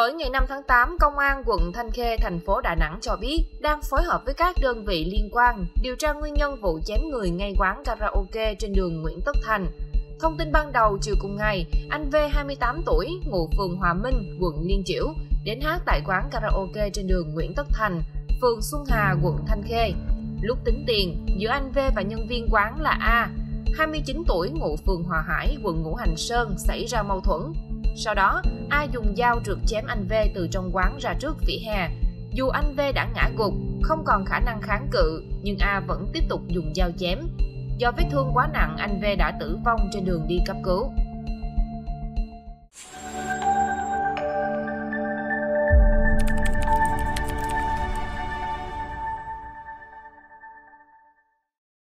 Tối ngày 5 tháng 8, Công an quận Thanh Khê, thành phố Đà Nẵng cho biết đang phối hợp với các đơn vị liên quan điều tra nguyên nhân vụ chém người ngay quán karaoke trên đường Nguyễn Tất Thành. Thông tin ban đầu chiều cùng ngày, anh V, 28 tuổi, ngụ phường Hòa Minh, quận Liên Chiểu, đến hát tại quán karaoke trên đường Nguyễn Tất Thành, phường Xuân Hà, quận Thanh Khê. Lúc tính tiền, giữa anh V và nhân viên quán là A, 29 tuổi, ngụ phường Hòa Hải, quận Ngũ Hành Sơn, xảy ra mâu thuẫn. Sau đó, A dùng dao rượt chém anh V từ trong quán ra trước vỉa hè. Dù anh V đã ngã gục, không còn khả năng kháng cự, nhưng A vẫn tiếp tục dùng dao chém. Do vết thương quá nặng, anh V đã tử vong trên đường đi cấp cứu.